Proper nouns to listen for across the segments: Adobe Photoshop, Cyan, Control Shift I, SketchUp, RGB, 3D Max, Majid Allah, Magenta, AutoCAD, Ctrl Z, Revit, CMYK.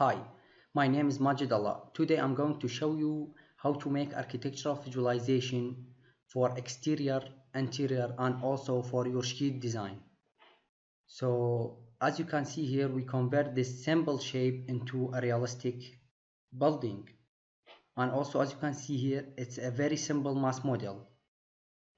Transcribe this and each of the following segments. Hi, my name is Majid Allah. Today I'm going to show you how to make architectural visualization for exterior, interior, and also for your sheet design. So as you can see here, we convert this simple shape into a realistic building. And also, as you can see here, it's a very simple mass model.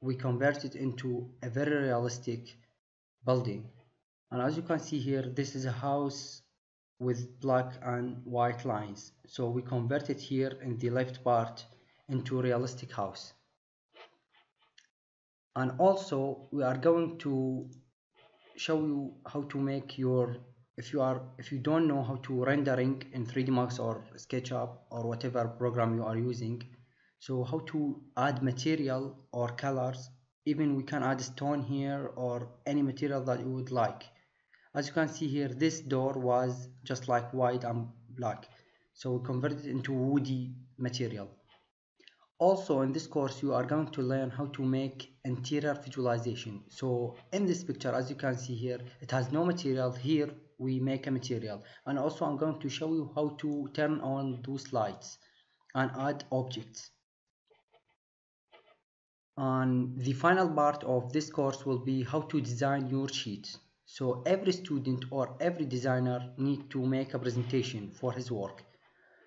We convert it into a very realistic building. And as you can see here, this is a house with black and white lines. So we convert it here in the left part into a realistic house. And also, we are going to show you how to make your, if you don't know how to rendering in 3D Max or SketchUp or whatever program you are using, so how to add material or colors. Even we can add stone here or any material that you would like. As you can see here, this door was just like white and black, so we convert it into woody material. Also, in this course, you are going to learn how to make interior visualization. So in this picture, as you can see here, it has no material. Here we make a material. And also, I'm going to show you how to turn on those lights and add objects. And the final part of this course will be how to design your sheet. So every student or every designer needs to make a presentation for his work.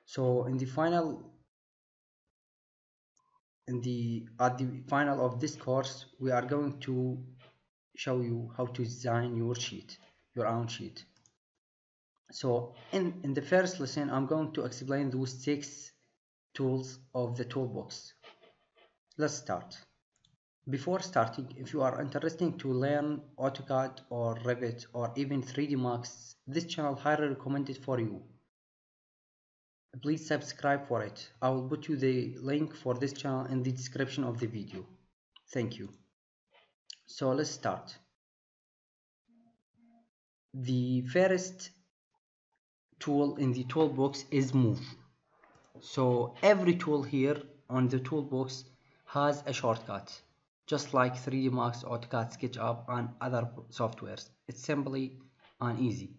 So in the final at the final of this course, we are going to show you how to design your sheet, your own sheet. So in the first lesson, I'm going to explain those 6 tools of the toolbox. Let's start. Before starting, if you are interested to learn AutoCAD or Revit or even 3D Max, this channel highly recommended for you. Please subscribe for it. I will put you the link for this channel in the description of the video. Thank you. So let's start. The first tool in the toolbox is move. So every tool here on the toolbox has a shortcut, just like 3D Max, AutoCAD, SketchUp, and other softwares. It's simply and easy.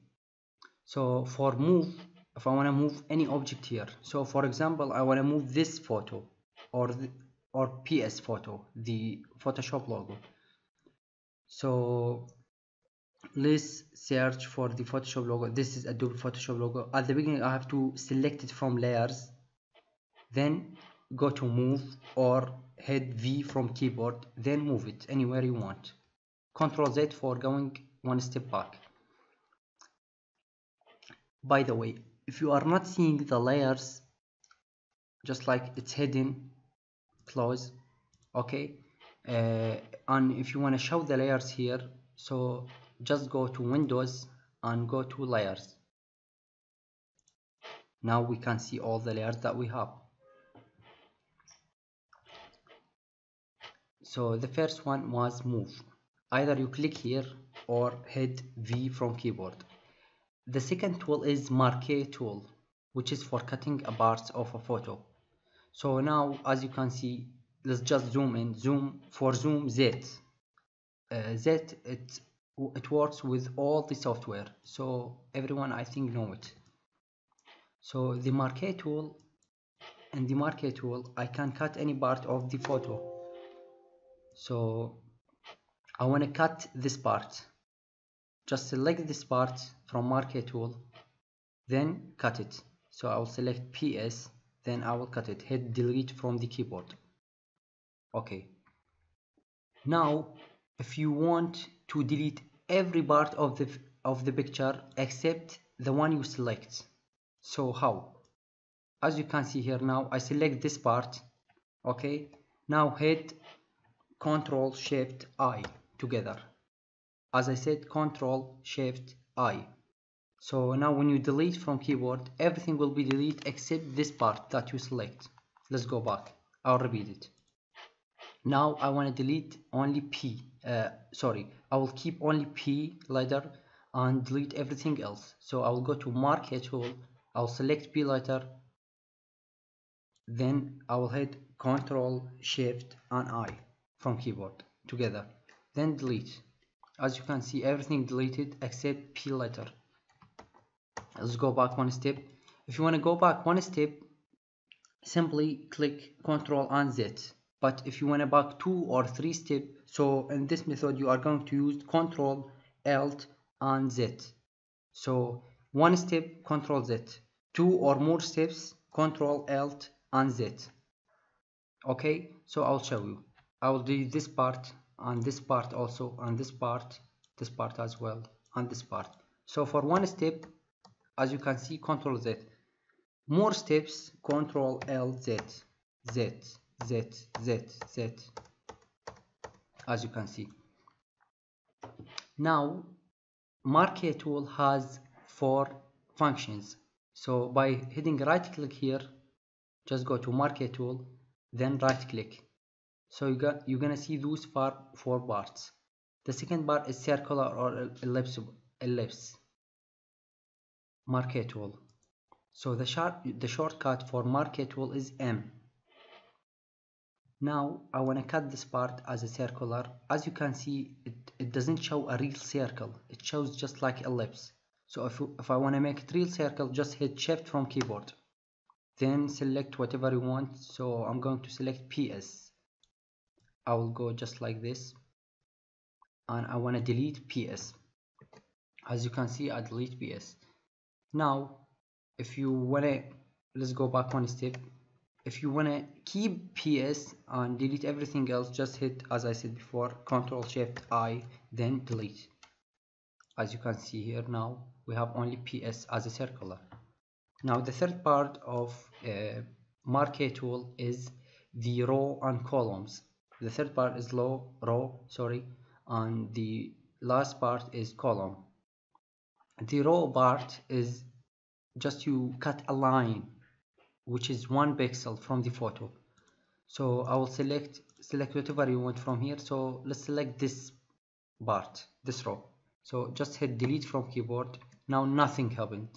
So for move, if I want to move any object here, so for example, I want to move this photo or PS photo, the Photoshop logo. So let's search for the Photoshop logo. This is Adobe Photoshop logo. At the beginning, I have to select it from layers, then go to move or hit V from keyboard, then move it anywhere you want. Ctrl Z for going one step back. By the way, if you are not seeing the layers, just like it's hidden, close, okay. And if you want to show the layers here, so just go to Windows and go to Layers. Now we can see all the layers that we have. So the first one was move. Either you click here or hit V from keyboard. The second tool is marquee tool, which is for cutting a part of a photo. So now, as you can see, let's just zoom in. Zoom for zoom Z. Z it works with all the software, so everyone I think know it. So the marquee tool, and the marquee tool, I can cut any part of the photo. So I want to cut this part. Just select this part from marquee tool, then cut it. So I will select PS, then I will cut it. Hit delete from the keyboard. Okay. Now, if you want to delete every part of the picture except the one you select, so how? As you can see here now, I select this part. Okay. Now hit Control Shift I together. As I said, Control Shift I. So now when you delete from keyboard, everything will be deleted except this part that you select. Let's go back. I'll repeat it. Now I want to delete only P. I will keep only P letter and delete everything else. So I will go to Marquee tool. I'll select P letter. Then I will hit Control Shift and I from keyboard together. Then delete. As you can see, everything deleted except P letter. Let's go back one step. If you want to go back one step, simply click Ctrl and Z. But if you want to back 2 or 3 steps, so in this method you are going to use Ctrl, Alt and Z. So 1 step Ctrl Z, 2 or more steps Ctrl, Alt and Z. Okay, so I'll show you. I will do this part and this part also, and this part as well, and this part. So for 1 step, as you can see, Ctrl Z. More steps, Ctrl L Z, Z, Z, Z, Z, as you can see. Now, Marquee tool has 4 functions. So by hitting right click here, just go to Marquee tool, then right click. So you're gonna see those 4 parts. The second part is circular or ellipse. Marquee tool. So the shortcut for Marquee tool is M. Now I want to cut this part as a circular. As you can see, it doesn't show a real circle. It shows just like ellipse. So if I want to make it real circle, just hit Shift from keyboard. Then select whatever you want. So I'm going to select PS. I will go just like this. And I want to delete PS. As you can see, I delete PS. Now, if you want to, let's go back one step. If you want to keep PS and delete everything else, just hit, as I said before, Ctrl Shift I, then delete. As you can see here now, we have only PS as a circular. Now, the third part of Marquee tool is the row and columns. The third part is row, and the last part is column. The row part is just you cut a line, which is 1 pixel from the photo. So I will select whatever you want from here. So let's select this part, this row. So just hit delete from keyboard. Now nothing happened.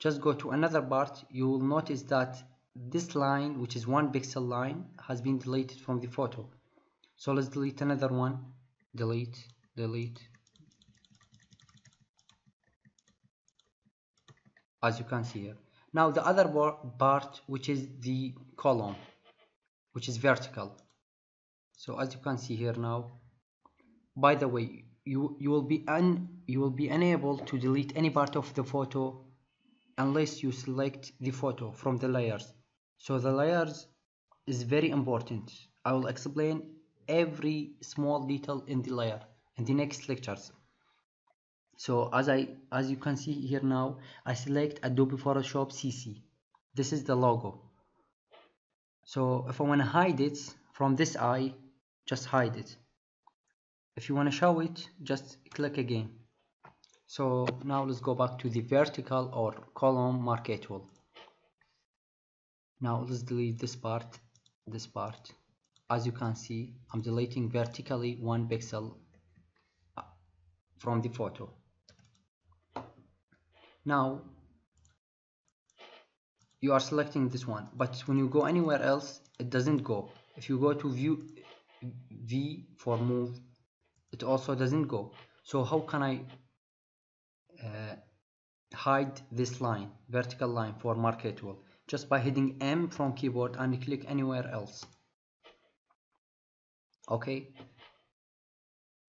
Just go to another part. You will notice that this line, which is 1 pixel line, has been deleted from the photo. So let's delete another one. Delete. As you can see here. Now the other part, which is the column, which is vertical. So as you can see here now, by the way, you will be unable to delete any part of the photo unless you select the photo from the layers. So the layers is very important. I will explain every small detail in the layer in the next lectures. So as you can see here now, I select Adobe Photoshop CC. This is the logo. So if I want to hide it from this eye, just hide it. If you want to show it, just click again. So now let's go back to the vertical or column Marquee tool. Now let's delete this part, As you can see, I'm deleting vertically 1 pixel from the photo. Now you are selecting this one, but when you go anywhere else, it doesn't go. If you go to view V for move, it also doesn't go. So how can I hide this line, vertical line for Marquee tool? Just by hitting M from keyboard and click anywhere else. Okay,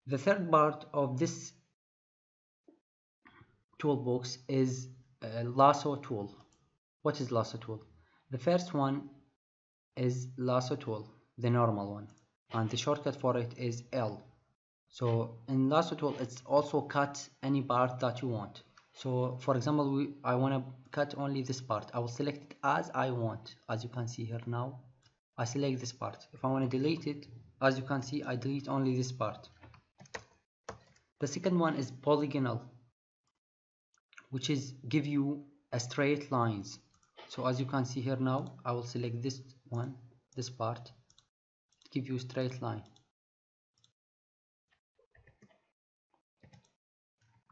the third part of this toolbox is a lasso tool. What is lasso tool? The first one is lasso tool, the normal one, and the shortcut for it is L. So in lasso tool, it's also cut any part that you want. So for example, I want to cut only this part. I will select it as I want. As you can see here now, I select this part. If I want to delete it, as you can see, I delete only this part. The second one is polygonal, which is give you a straight lines. So as you can see here now, I will select this one, this part, give you a straight line.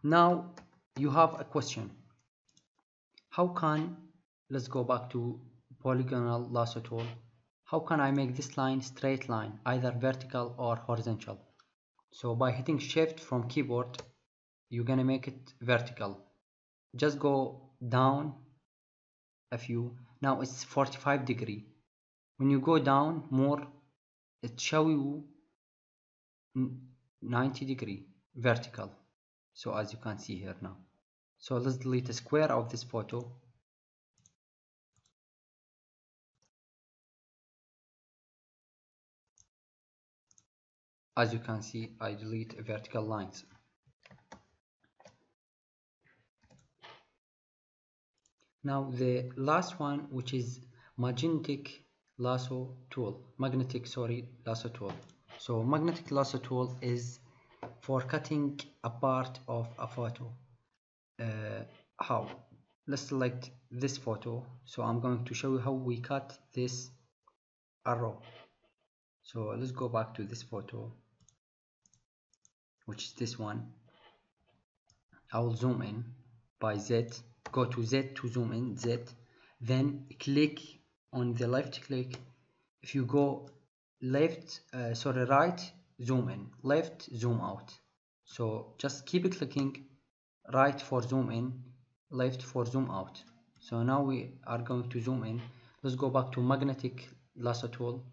Now you have a question. How can, let's go back to polygonal lasso tool. How can I make this line straight line, either vertical or horizontal? So by hitting Shift from keyboard, you're gonna make it vertical. Just go down a few. Now it's 45 degrees. When you go down more, it show you 90 degrees vertical. So as you can see here now. So let's delete a square of this photo. As you can see, I delete vertical lines. Now the last one, which is magnetic lasso tool. So magnetic lasso tool is for cutting a part of a photo. How? Let's select this photo. So I'm going to show you how we cut this arrow. So let's go back to this photo, which is this one. I will zoom in by Z, go to Z to zoom in, Z, then click on the left click. If you go left, right, zoom in, left, zoom out. So just keep clicking, right for zoom in, left for zoom out. So now we are going to zoom in. Let's go back to magnetic lasso tool.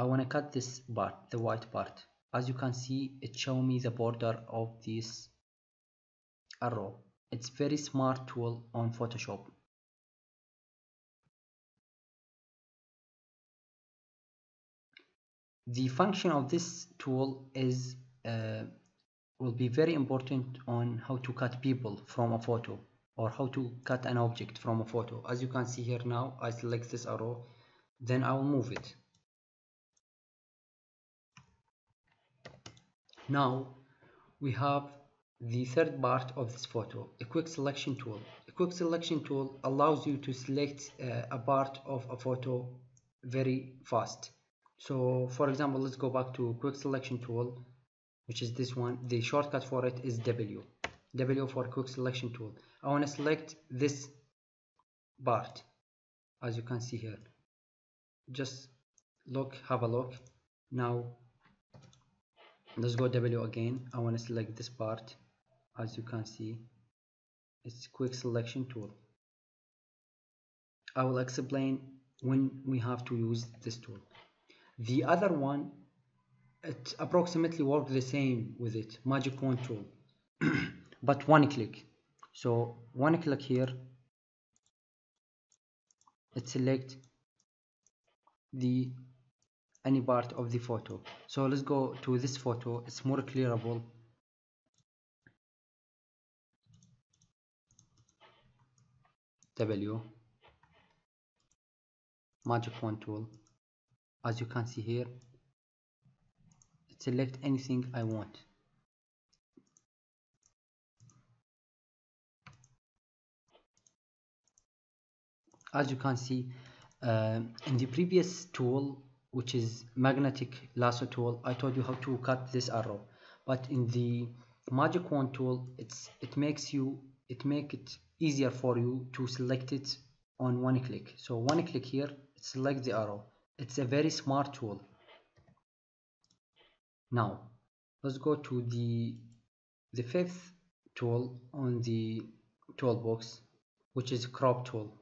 I want to cut this part, the white part. As you can see, it shows me the border of this arrow. It's very smart tool on Photoshop. The function of this tool is will be very important on how to cut people from a photo, or how to cut an object from a photo. As you can see here now, I select this arrow, then I will move it. Now we have the third part of this photo, a quick selection tool. A quick selection tool allows you to select a part of a photo very fast. So for example, let's go back to quick selection tool, which is this one. The shortcut for it is W for quick selection tool. I want to select this part, as you can see here. Just look, have a look. Now let's go W again. I want to select this part. As you can see, it's quick selection tool. I will explain when we have to use this tool. The other one, it approximately works the same with it, magic wand tool, but one click. So one click here, it select the any part of the photo. So let's go to this photo, it's more clearable. W, magic wand tool. As you can see here, select anything I want. As you can see, in the previous tool, which is magnetic lasso tool, I told you how to cut this arrow, but in the magic wand tool, it makes it easier for you to select it on one click. So one click here, select the arrow. It's a very smart tool. Now let's go to the fifth tool on the toolbox, which is crop tool.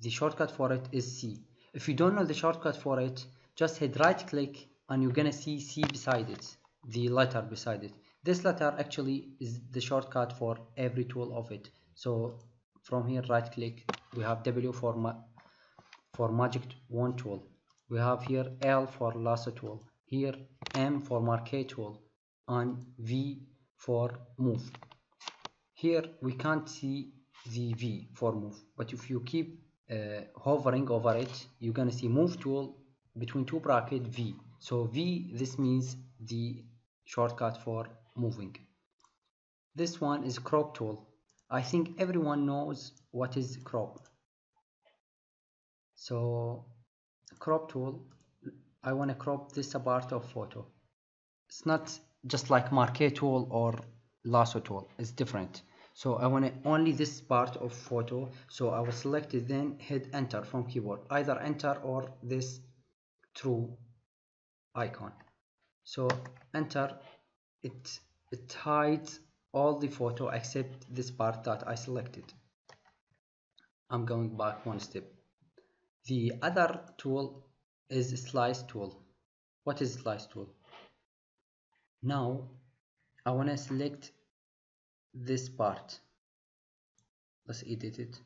The shortcut for it is C. If you don't know the shortcut for it, just hit right click and you're gonna see C beside it, the letter beside it. This letter actually is the shortcut for every tool of it. So from here, right click, we have W for magic wand tool. We have here L for lasso tool, here M for marquee tool, and V for move. Here we can't see the V for move, but if you keep hovering over it, you're gonna see move tool between two bracket V. So V, this means the shortcut for moving. This one is crop tool. I think everyone knows what is crop. So crop tool, I want to crop this part of photo. It's not just like marquee tool or lasso tool, it's different. So I want only this part of photo, so I will select it, then hit enter from keyboard, either enter or this true icon. So enter, it hides all the photo except this part that I selected. I'm going back one step. The other tool is slice tool. What is slice tool? Now I want to select this part. Let's edit it,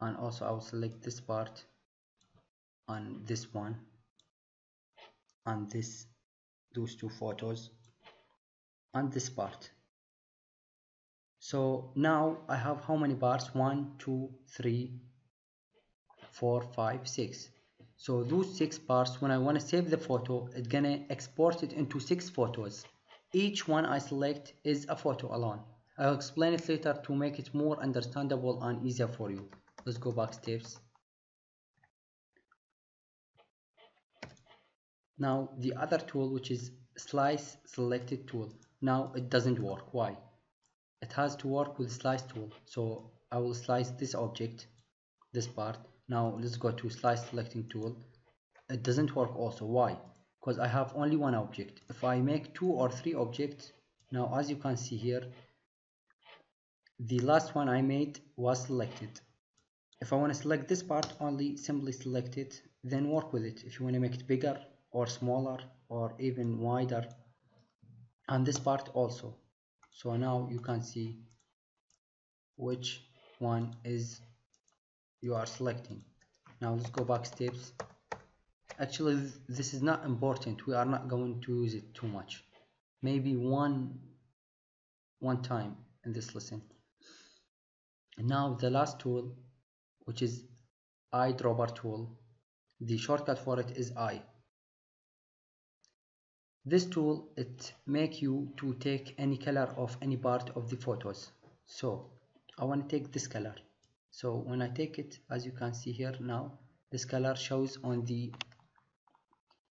and also I'll select this part and this one and this, those two photos and this part. So now I have how many parts? 1, 2, 3, 4, 5, 6. So those 6 parts, when I want to save the photo, it's gonna export it into 6 photos. Each one I select is a photo alone. I'll explain it later to make it more understandable and easier for you. Let's go back steps. Now the other tool, which is slice selected tool. Now it doesn't work. Why? It has to work with slice tool. So I will slice this object, this part. Now let's go to slice selecting tool. It doesn't work also. Why? Because I have only one object. If I make 2 or 3 objects, now as you can see here, the last one I made was selected. If I want to select this part, only simply select it, then work with it. If you want to make it bigger or smaller or even wider, and this part also. So now you can see which one is you are selecting. Now let's go back steps. Actually, this is not important. We are not going to use it too much. Maybe one time in this lesson. And now the last tool, which is eyedropper tool. The shortcut for it is I. This tool, it make you to take any color of any part of the photos. So I want to take this color. So when I take it, as you can see here now, this color shows on the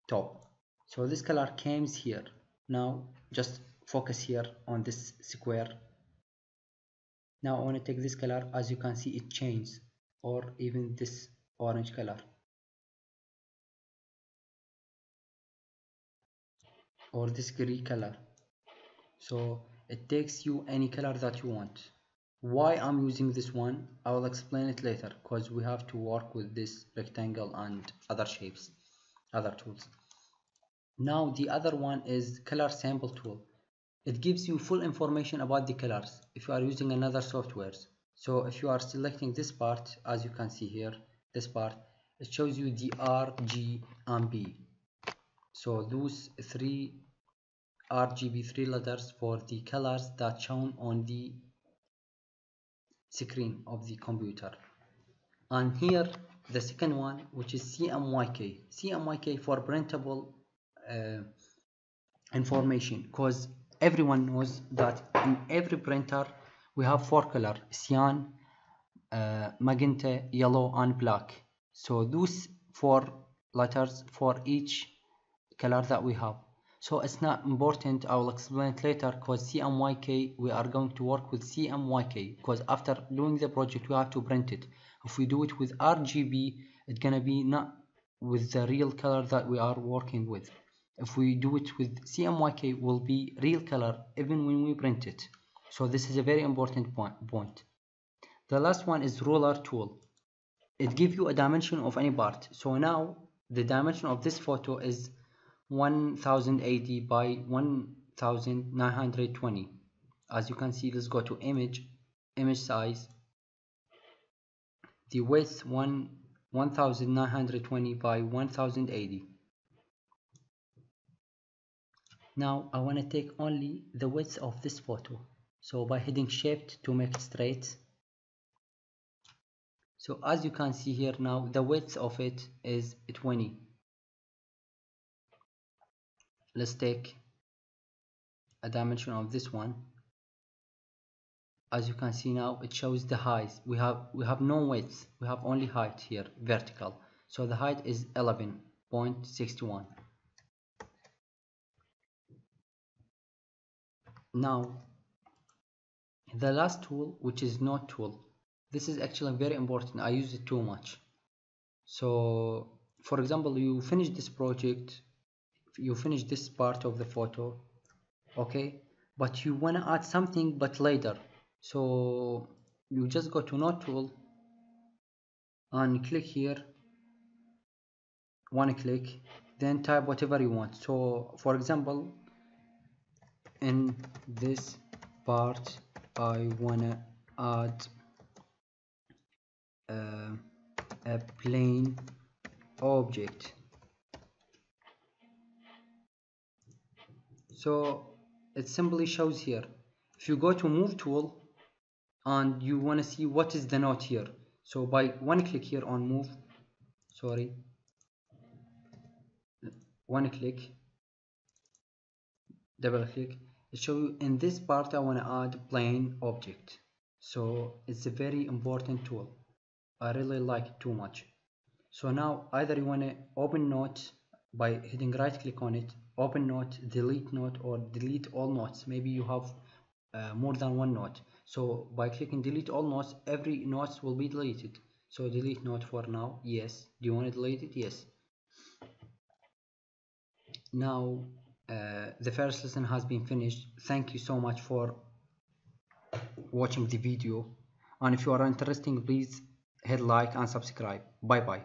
top. So this color came here. Now just focus here on this square. Now I want to take this color. As you can see, it changes, or even this orange color, or this green color. So it takes you any color that you want. Why I'm using this one, I will explain it later, because we have to work with this rectangle and other shapes, other tools. Now the other one is color sample tool. It gives you full information about the colors if you are using another software. So if you are selecting this part, as you can see here, this part, it shows you the R, G, and B. So those 3 RGB 3 letters for the colors that shown on the screen of the computer. And here the second one, which is CMYK. CMYK for printable information, because everyone knows that in every printer we have 4 colors: cyan, magenta, yellow, and black. So those 4 letters for each color that we have. So it's not important, I will explain it later, because CMYK, we are going to work with CMYK, because after doing the project we have to print it. If we do it with RGB, it's gonna be not with the real color that we are working with. If we do it with CMYK, will be real color even when we print it. So this is a very important point. The last one is ruler tool. It gives you a dimension of any part. So now the dimension of this photo is 1080 by 1920. As you can see, let's go to image size. The width 1920 by 1080. Now I want to take only the width of this photo. So by hitting shift to make it straight. So as you can see here now, the width of it is 20. Let's take a dimension of this one. As you can see now, it shows the height. We have no width, we have only height here, vertical. So the height is 11.61. Now the last tool, which is node tool. This is actually very important. I use it too much. So for example, you finish this project, you finish this part of the photo, okay, but you want to add something but later. So you just go to node tool and click here, one click, then type whatever you want. So for example, in this part I wanna add a plane object. So it simply shows here. If you go to move tool and you want to see what is the node here, so by one click here on move, sorry, one click, double click, it shows you in this part I want to add plane object. So it's a very important tool, I really like it too much. So now either you want to open node by hitting right click on it, open node, delete node, or delete all nodes. Maybe you have more than one node, so by clicking delete all nodes, every node will be deleted. So delete node for now, yes. Do you want to delete it? Yes. Now the first lesson has been finished. Thank you so much for watching the video, and if you are interested, please hit like and subscribe. Bye bye.